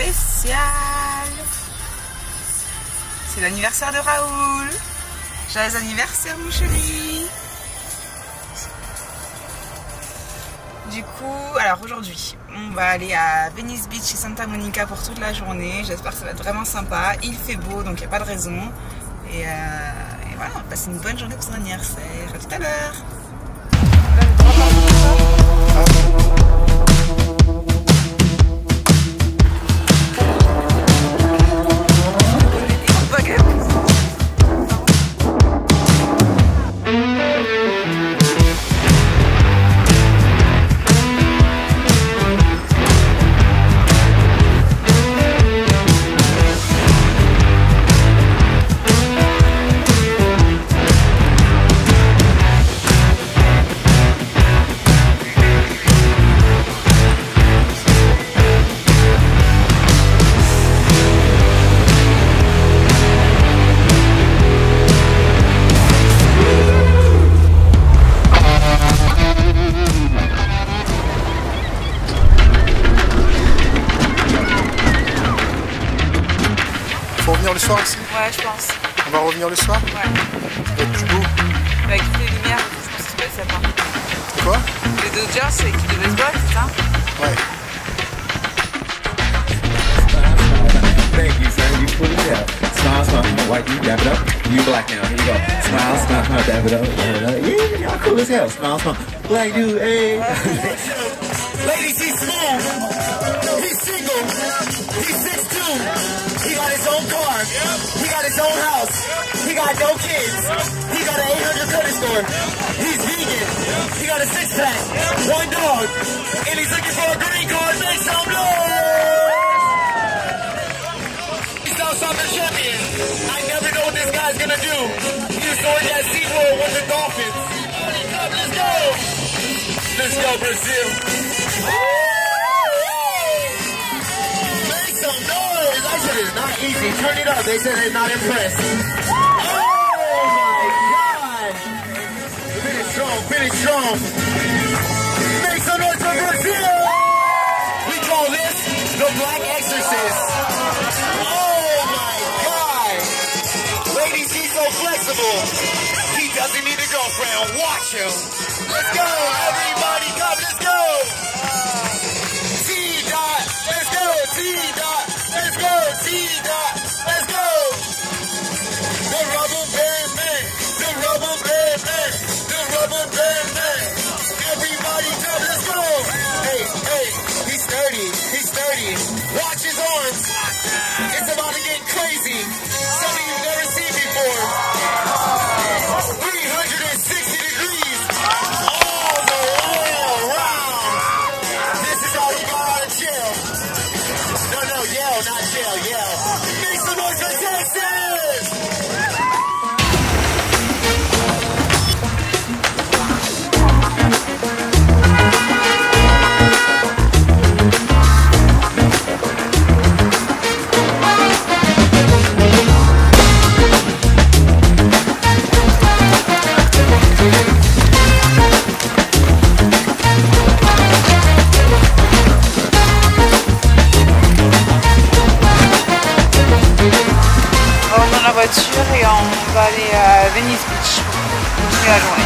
spécial. C'est l'anniversaire de Raoul. Joyeux anniversaire, mon chéri. Du coup, alors aujourd'hui, on va aller à Venice Beach et Santa Monica pour toute la journée. J'espère que ça va être vraiment sympa. Il fait beau, donc il n'y a pas de raison. Et voilà, on va passer une bonne journée pour son anniversaire. A tout à l'heure. Le soir aussi? Ouais, je pense. On va revenir le soir? Ouais. Ça va être plus beau. Avec toutes les lumières, je pense que ça va être sympa. Quoi? Les Dodgers, c'est l'équipe de baseball, c'est ça? Ouais. Thank you, son. You put it down. Smile, smile. White, you dab it up. You black now. Here you go. Smile, smile. Dab it up. Yeah, y'all cool as hell. Smile, smile. Black dude, hey. Ladies, he's small. He's single. He's 6'2". He got his own car, he got his own house, he got no kids, he got an 800 credit score, he's vegan, he got a 6-pack, one dog, and he's looking for a green card. Make some noise! He's South Southern champion. I never know what this guy's gonna do. He was going that SeaWorld with the Dolphins. Let's go! Let's go, Brazil! It's not easy. Turn it up. They said they're not impressed. Oh my God! Finish strong. Finish strong. Make some noise for Brazil. We call this The Black Exorcist. Oh my God! Ladies, he's so flexible. He doesn't need a girlfriend. Watch him. Let's go, everybody. Come, let's go. T-Dot. Let's go. T-Dot. Let's go, T-Dot, let's go! The rubber band man, the rubber band man, the rubber band man. Everybody come, let's go! Hey, hey, he's sturdy, he's sturdy. Watch his arms. It's about to get crazy. Something you've never seen before. 360 degrees. All the way around. This is how he got out of jail. No, no, yell, not jail, yell. Make some noise for Texas! Et on va aller à Venice Beach pour continuer la journée.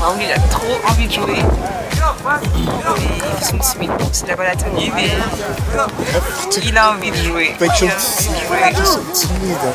Raoul, il a trop envie de jouer. Et ils sont ci dà quella timidez. Il a envie de jouer. Pas que je suis timide.